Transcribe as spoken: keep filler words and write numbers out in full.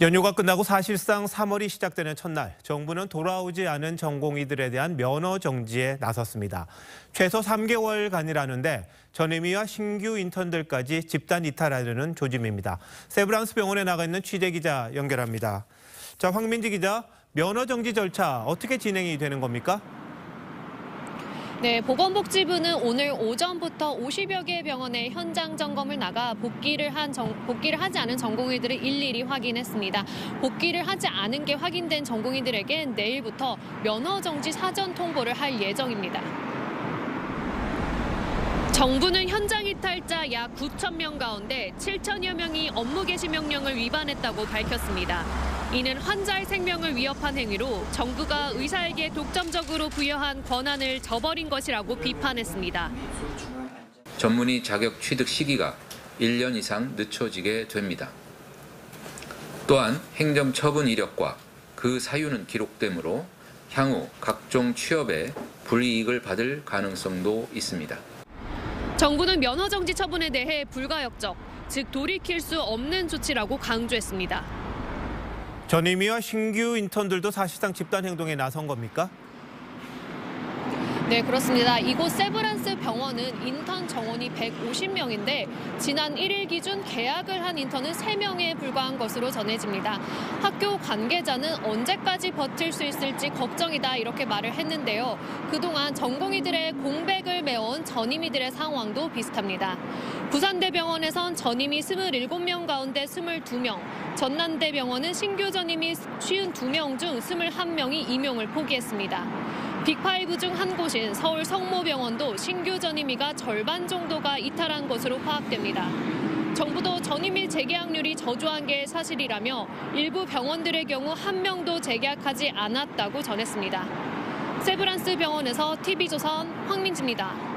연휴가 끝나고 사실상 삼월이 시작되는 첫날, 정부는 돌아오지 않은 전공의들에 대한 면허 정지에 나섰습니다. 최소 삼 개월간이라는데 전임의와 신규 인턴들까지 집단 이탈하려는 조짐입니다. 세브란스 병원에 나가 있는 취재기자 연결합니다. 자, 황민지 기자, 면허 정지 절차 어떻게 진행이 되는 겁니까? 네, 보건복지부는 오늘 오전부터 오십여 개 병원의 현장 점검을 나가 복귀를 한 정, 복귀를 하지 않은 전공의들을 일일이 확인했습니다. 복귀를 하지 않은 게 확인된 전공의들에겐 내일부터 면허 정지 사전 통보를 할 예정입니다. 정부는 현장 이탈자 약 구천 명 가운데 칠천여 명이 업무 개시 명령을 위반했다고 밝혔습니다. 이는 환자의 생명을 위협한 행위로 정부가 의사에게 독점적으로 부여한 권한을 저버린 것이라고 비판했습니다. 전문의 자격 취득 시기가 일 년 이상 늦춰지게 됩니다. 또한 행정 처분 이력과 그 사유는 기록되므로 향후 각종 취업에 불이익을 받을 가능성도 있습니다. 정부는 면허 정지 처분에 대해 불가역적, 즉 돌이킬 수 없는 조치라고 강조했습니다. 전임의와 신규 인턴들도 사실상 집단 행동에 나선 겁니까? 네, 그렇습니다. 이곳 세브란스 병원은 인턴 정원이 백오십 명인데 지난 일 일 기준 계약을 한 인턴은 세 명에 불과한 것으로 전해집니다. 학교 관계자는 언제까지 버틸 수 있을지 걱정이다, 이렇게 말을 했는데요. 그동안 전공의들의 공백을 메운 전임의들의 상황도 비슷합니다. 부산대병원에선 전임이 이십칠 명 가운데 이십이 명, 전남대병원은 신규 전임이 오십이 명 중 이십일 명이 임용을 포기했습니다. 빅 파이브 중 한 곳인 서울 성모병원도 신규 전임의가 절반 정도가 이탈한 것으로 파악됩니다. 정부도 전임의 재계약률이 저조한 게 사실이라며 일부 병원들의 경우 한 명도 재계약하지 않았다고 전했습니다. 세브란스 병원에서 티비조선 황민지입니다.